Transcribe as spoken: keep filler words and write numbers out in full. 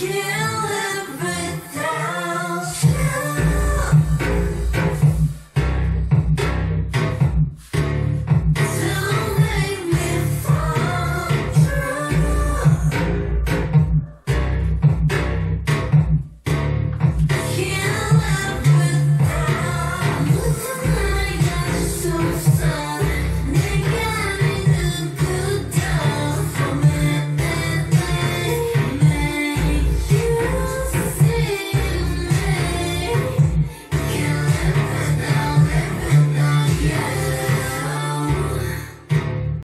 kill